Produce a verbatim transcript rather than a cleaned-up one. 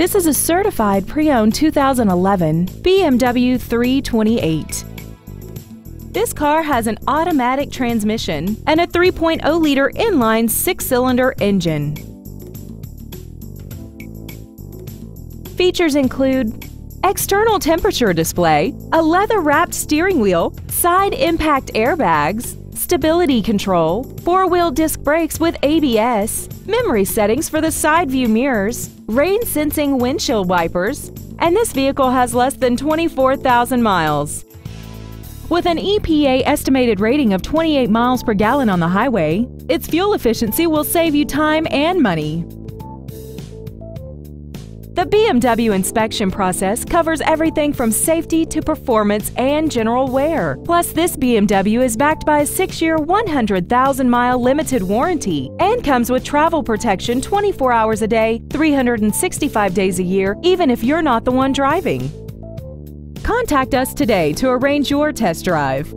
This is a certified pre-owned two thousand eleven B M W three twenty-eight. This car has an automatic transmission and a three point oh liter inline six-cylinder engine. Features include external temperature display, a leather-wrapped steering wheel, side impact airbags, stability control, four-wheel disc brakes with A B S, memory settings for the side view mirrors, rain-sensing windshield wipers, and this vehicle has less than twenty-four thousand miles. With an E P A estimated rating of twenty-eight miles per gallon on the highway, its fuel efficiency will save you time and money. The B M W inspection process covers everything from safety to performance and general wear. Plus, this B M W is backed by a six-year, one hundred thousand mile limited warranty and comes with travel protection twenty-four hours a day, three hundred sixty-five days a year, even if you're not the one driving. Contact us today to arrange your test drive.